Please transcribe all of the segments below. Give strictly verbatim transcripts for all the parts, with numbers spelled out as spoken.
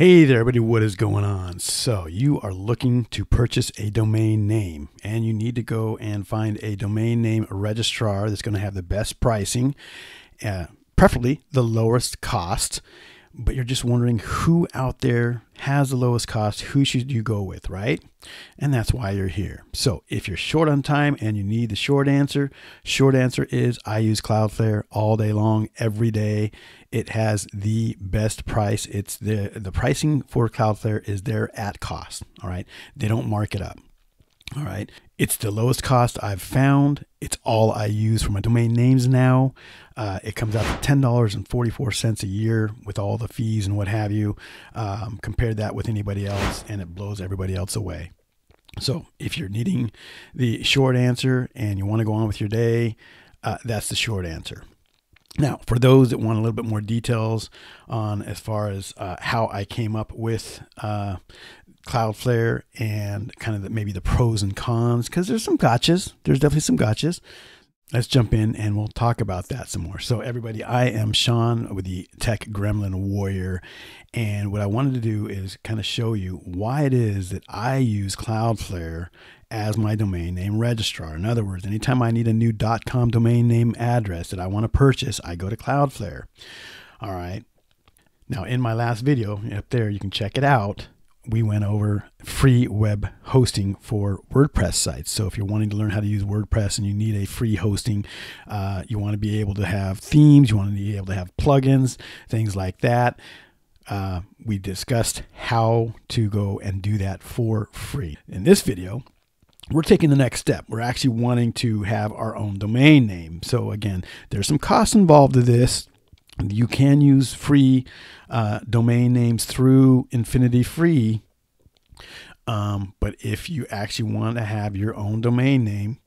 Hey there everybody, what is going on? So you are looking to purchase a domain name and you need to go and find a domain name registrar that's going to have the best pricing, uh, preferably the lowest cost, but you're just wondering who out there has the lowest cost, who should you go with, right? And that's why you're here. So if you're short on time and you need the short answer, short answer is I use Cloudflare all day long, every day. It has the best price. It's the, the pricing for Cloudflare is there at cost, all right? They don't mark it up, all right? It's the lowest cost I've found. It's all I use for my domain names now. Uh, it comes out to ten dollars and forty-four cents a year with all the fees and what have you. Um, compare that with anybody else and it blows everybody else away. So if you're needing the short answer and you want to go on with your day, uh, that's the short answer. Now, for those that want a little bit more details on as far as uh, how I came up with uh, Cloudflare and kind of the, maybe the pros and cons, because there's some gotchas. There's definitely some gotchas. Let's jump in and we'll talk about that some more. So everybody, I am Sean with the Tech Gremlin Warrior. And what I wanted to do is kind of show you why it is that I use Cloudflare as my domain name registrar. In other words, anytime I need a new .com domain name address that I want to purchase, I go to Cloudflare. All right. Now in my last video up there, you can check it out. We went over free web hosting for WordPress sites. So if you're wanting to learn how to use WordPress and you need a free hosting, uh, you want to be able to have themes, you want to be able to have plugins, things like that. Uh, we discussed how to go and do that for free. In this video, we're taking the next step. We're actually wanting to have our own domain name. So again, there's some costs involved to this. You can use free uh, domain names through Infinity Free, um, but if you actually want to have your own domain name,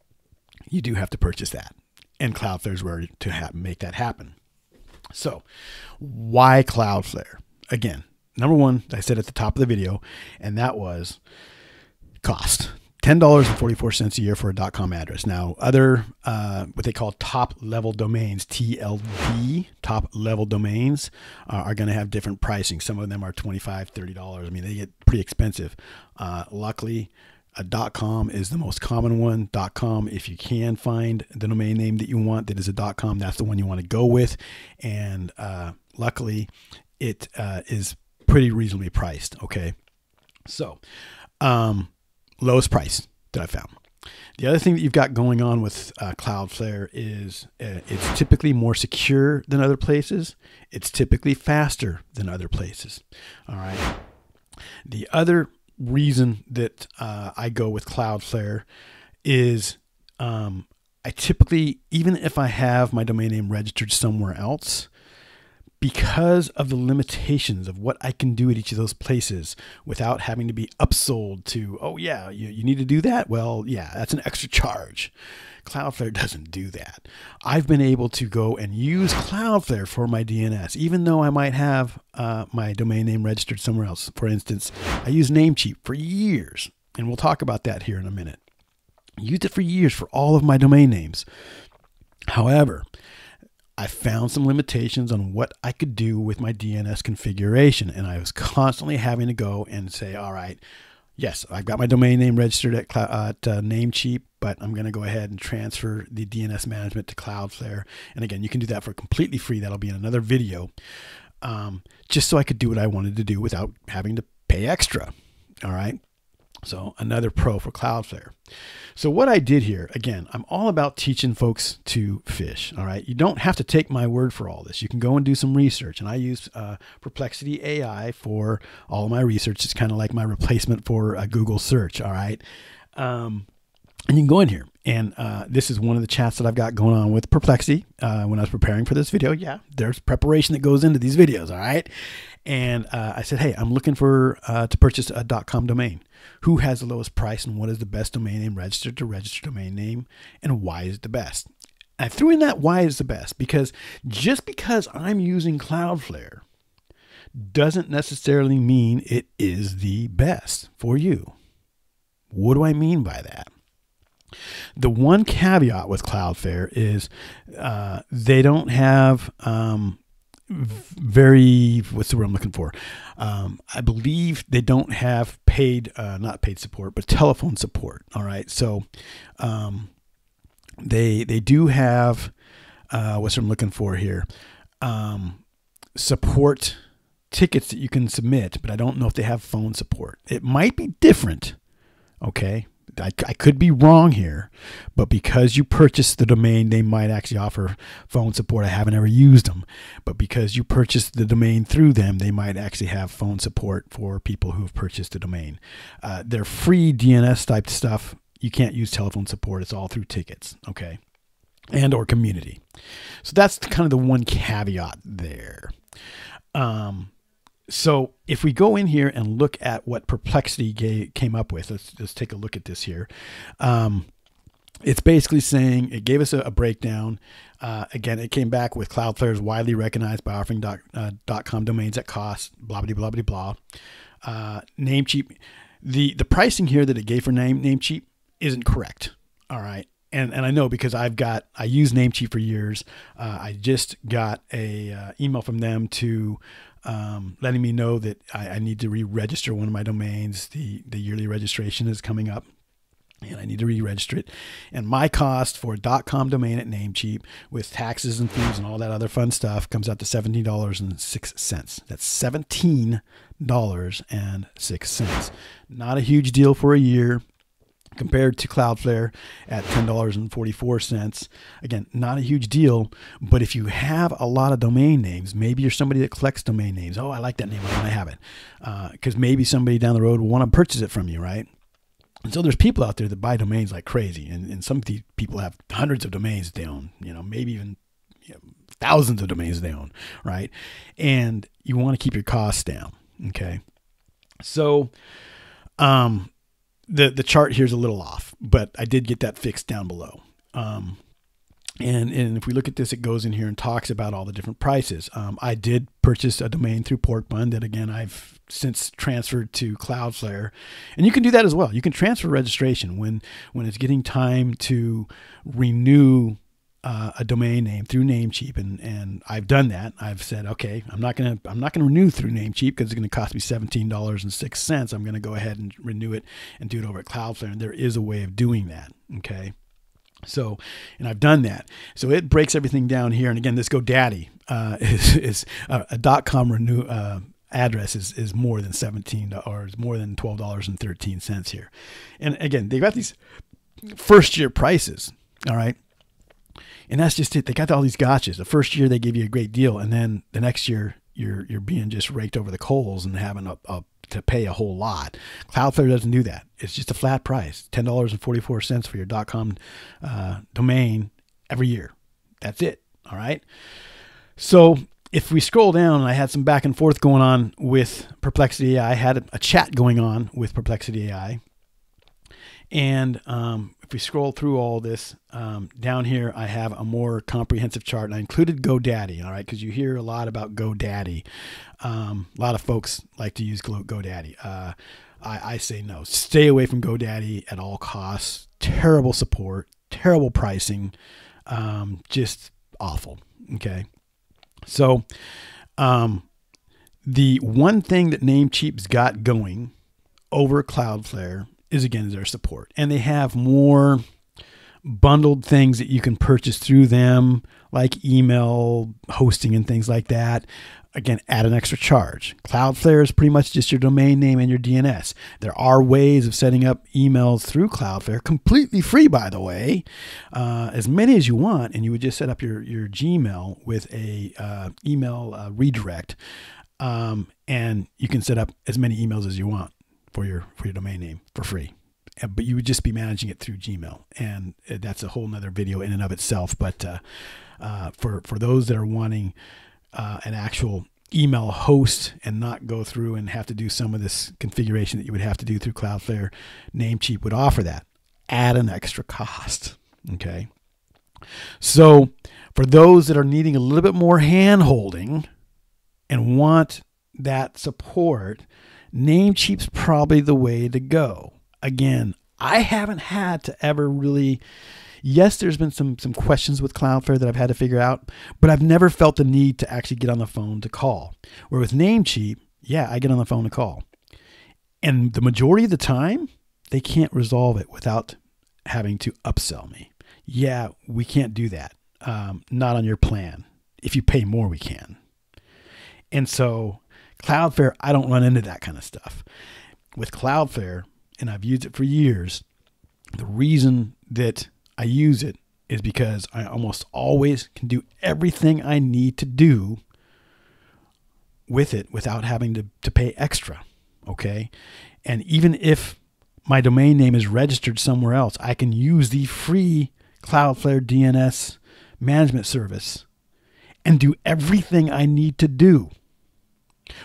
you do have to purchase that, and Cloudflare is where to have, make that happen. So why Cloudflare? Again, number one, I said at the top of the video, and that was cost. ten dollars and forty-four cents a year for a .com address. Now, other uh, what they call top-level domains, T L D, top-level domains, uh, are going to have different pricing. Some of them are twenty-five dollars, thirty dollars. I mean, they get pretty expensive. Uh, luckily, a .com is the most common one. .com, if you can find the domain name that you want that is a .com, that's the one you want to go with. And uh, luckily, it uh, is pretty reasonably priced, okay? So, um... lowest price that I found. The other thing that you've got going on with uh, Cloudflare is uh, it's typically more secure than other places. It's typically faster than other places. All right. The other reason that uh, I go with Cloudflare is um, I typically, even if I have my domain name registered somewhere else, because of the limitations of what I can do at each of those places without having to be upsold to, oh yeah, you, you need to do that? Well, yeah, that's an extra charge. Cloudflare doesn't do that. I've been able to go and use Cloudflare for my D N S, even though I might have uh, my domain name registered somewhere else. For instance, I used Namecheap for years, and we'll talk about that here in a minute. I used it for years for all of my domain names. However, I found some limitations on what I could do with my D N S configuration, and I was constantly having to go and say, all right, yes, I've got my domain name registered at, uh, at uh, Namecheap, but I'm going to go ahead and transfer the D N S management to Cloudflare. And again, you can do that for completely free. That'll be in another video, um, just so I could do what I wanted to do without having to pay extra. All right. So another pro for Cloudflare. So what I did here, again, I'm all about teaching folks to fish, all right? You don't have to take my word for all this. You can go and do some research, and I use uh, Perplexity A I for all of my research. It's kind of like my replacement for a Google search, all right? Um, and you can go in here, and uh, this is one of the chats that I've got going on with Perplexity uh, when I was preparing for this video. Yeah, there's preparation that goes into these videos, all right? And uh, I said, hey, I'm looking for uh, to purchase a .com domain. Who has the lowest price and what is the best domain name registered to register domain name, and why is it the best? I threw in that why is the best, because just because I'm using Cloudflare doesn't necessarily mean it is the best for you. What do I mean by that? The one caveat with Cloudflare is uh, they don't have um, very, what's the word I'm looking for? Um, I believe they don't have paid, uh, not paid support, but telephone support. All right. So um, they, they do have, uh, what's what I'm looking for here? Um, support tickets that you can submit, but I don't know if they have phone support. It might be different. Okay. I, I could be wrong here, but because you purchased the domain, they might actually offer phone support. I haven't ever used them, but because you purchased the domain through them, they might actually have phone support for people who have purchased the domain. Uh, they're free D N S type stuff. You can't use telephone support. It's all through tickets, okay, and or community. So that's kind of the one caveat there. Um, So if we go in here and look at what Perplexity came up with, let's just take a look at this here. Um, it's basically saying it gave us a, a breakdown. Uh, again, it came back with Cloudflare is widely recognized by offering dot, uh, dot com domains at cost, blah, blah, blah, blah, blah. Uh, Namecheap, the, the pricing here that it gave for name, Namecheap isn't correct. All right. And, and I know because I've got, I used Namecheap for years. Uh, I just got a uh, email from them to um, letting me know that I, I need to re-register one of my domains. The, the yearly registration is coming up and I need to re-register it. And my cost for a .com domain at Namecheap with taxes and fees and all that other fun stuff comes out to seventeen dollars and six cents. That's seventeen dollars and six cents. Not a huge deal for a year. Compared to Cloudflare at ten dollars and forty-four cents. Again, not a huge deal, but if you have a lot of domain names, maybe you're somebody that collects domain names. Oh, I like that name. I want to have it. Because uh, maybe somebody down the road will want to purchase it from you, right? And so there's people out there that buy domains like crazy. And, and some of these people have hundreds of domains they own, you know, maybe even you know, thousands of domains they own, right? And you want to keep your costs down, okay? So, um... The, the chart here is a little off, but I did get that fixed down below. Um, and, and if we look at this, it goes in here and talks about all the different prices. Um, I did purchase a domain through Porkbun that, again, I've since transferred to Cloudflare. And you can do that as well. You can transfer registration when, when it's getting time to renew Uh, a domain name through Namecheap, and and I've done that. I've said, okay, I'm not gonna I'm not gonna renew through Namecheap because it's gonna cost me seventeen dollars and six cents. I'm gonna go ahead and renew it and do it over at Cloudflare. And there is a way of doing that. Okay, so and I've done that. So it breaks everything down here. And again, this GoDaddy uh, is is uh, a dot com renew uh, address is is more than seventeen or is more than twelve dollars and thirteen cents here. And again, they've got these first year prices. All right. And that's just it. They got all these gotchas. The first year they give you a great deal, and then the next year you're you're being just raked over the coals and having a, a, to pay a whole lot. Cloudflare doesn't do that. It's just a flat price, ten dollars and forty four cents for your .com uh, domain every year. That's it. All right. So if we scroll down, I had some back and forth going on with Perplexity A I. I had a, a chat going on with Perplexity A I. And um, if we scroll through all this, um, down here I have a more comprehensive chart, and I included GoDaddy, all right, because you hear a lot about GoDaddy. Um, a lot of folks like to use GoDaddy. Uh, I, I say no. Stay away from GoDaddy at all costs. Terrible support, terrible pricing, um, just awful, okay? So um, the one thing that Namecheap's got going over Cloudflare is again their support, and they have more bundled things that you can purchase through them, like email hosting and things like that. Again, at an extra charge. Cloudflare is pretty much just your domain name and your D N S. There are ways of setting up emails through Cloudflare, completely free, by the way, uh, as many as you want, and you would just set up your your Gmail with a uh, email uh, redirect, um, and you can set up as many emails as you want for your, for your domain name for free, but you would just be managing it through Gmail. And that's a whole nother video in and of itself. But, uh, uh, for, for those that are wanting, uh, an actual email host and not go through and have to do some of this configuration that you would have to do through Cloudflare, Namecheap would offer that at an extra cost. Okay. So for those that are needing a little bit more hand holding and want that support, Namecheap's probably the way to go. Again, I haven't had to ever really Yes, there's been some some questions with Cloudflare that I've had to figure out, but I've never felt the need to actually get on the phone to call. Where with Namecheap, yeah, I get on the phone to call. And the majority of the time, they can't resolve it without having to upsell me. Yeah, we can't do that. Um, not on your plan. If you pay more, we can. And so Cloudflare, I don't run into that kind of stuff. With Cloudflare, and I've used it for years, the reason that I use it is because I almost always can do everything I need to do with it without having to, to pay extra, okay? And even if my domain name is registered somewhere else, I can use the free Cloudflare D N S management service and do everything I need to do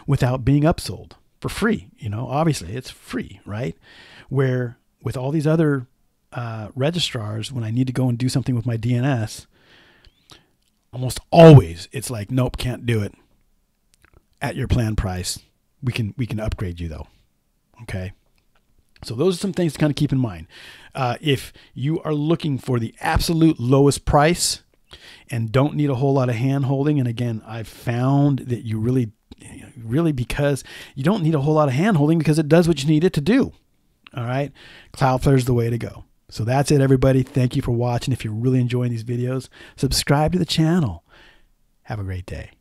without being upsold for free. You know, obviously it's free, right? Where with all these other uh, registrars, when I need to go and do something with my D N S, almost always it's like, nope, can't do it at your plan price. We can, we can upgrade you though. Okay. So those are some things to kind of keep in mind. Uh, if you are looking for the absolute lowest price and don't need a whole lot of hand holding. And again, I've found that you really, really, because you don't need a whole lot of hand holding because it does what you need it to do. All right. Cloudflare is the way to go. So that's it, everybody. Thank you for watching. If you're really enjoying these videos, subscribe to the channel. Have a great day.